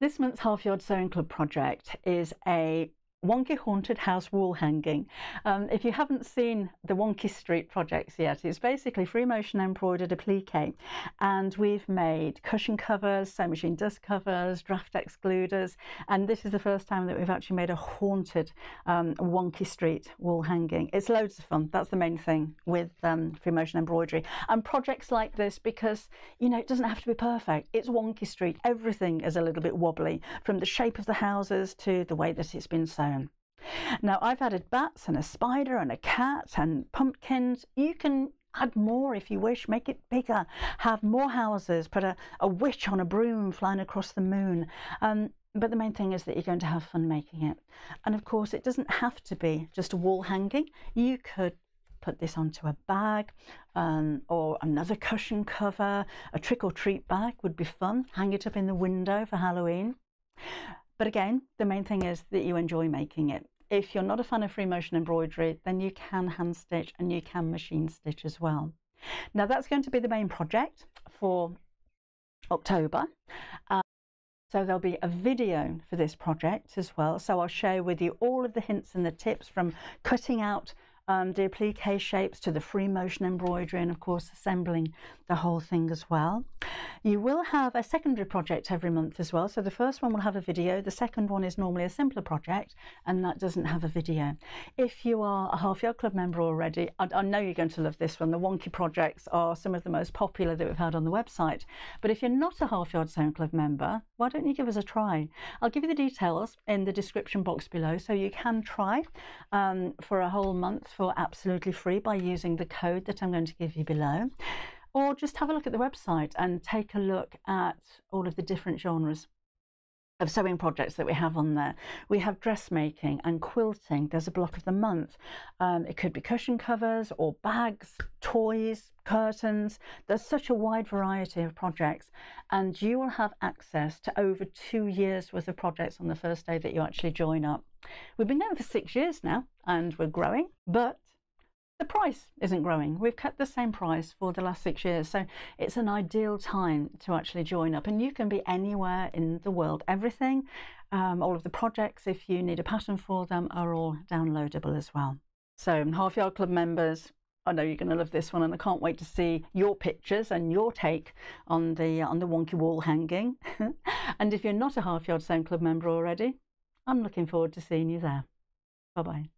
This month's Half Yard Sewing Club project is a Wonky Haunted House wall hanging. If you haven't seen the Wonky Street projects yet, it's basically free motion embroidered applique, and we've made cushion covers, sewing machine dust covers, draft excluders, and this is the first time that we've actually made a haunted Wonky Street wall hanging. It's loads of fun. That's the main thing with free motion embroidery and projects like this, because you know it doesn't have to be perfect. It's Wonky Street. Everything is a little bit wobbly, from the shape of the houses to the way that it's been sewn. Now I've added bats and a spider and a cat and pumpkins. You can add more if you wish, make it bigger, have more houses, put a witch on a broom flying across the moon. But the main thing is that you're going to have fun making it. And of course it doesn't have to be just a wall hanging. You could put this onto a bag or another cushion cover. A trick-or-treat bag would be fun. Hang it up in the window for Halloween. But again, the main thing is that you enjoy making it. If you're not a fan of free motion embroidery, then you can hand stitch and you can machine stitch as well. Now that's going to be the main project for October. So there'll be a video for this project as well. So I'll share with you all of the hints and the tips, from cutting out the applique shapes to the free motion embroidery, and of course assembling the whole thing as well. You will have a secondary project every month as well. So the first one will have a video, the second one is normally a simpler project and that doesn't have a video. If you are a Half Yard Club member already, I know you're going to love this one. The wonky projects are some of the most popular that we've had on the website. But if you're not a Half Yard Sewing Club member, why don't you give us a try? I'll give you the details in the description box below, so you can try for a whole month for absolutely free by using the code that I'm going to give you below. Or just have a look at the website and take a look at all of the different genres of sewing projects that we have on there. We have dressmaking and quilting. There's a block of the month. It could be cushion covers or bags, toys, curtains. There's such a wide variety of projects, and you will have access to over 2 years worth of projects on the first day that you actually join up. We've been going for 6 years now and we're growing, but the price isn't growing. We've kept the same price for the last 6 years, so it's an ideal time to actually join up. And you can be anywhere in the world. Everything, all of the projects, if you need a pattern for them, are all downloadable as well. So Half Yard Club members, I know you're going to love this one, and I can't wait to see your pictures and your take on the wonky wall hanging. And if you're not a Half Yard Sewing Club member already, I'm looking forward to seeing you there. Bye-bye.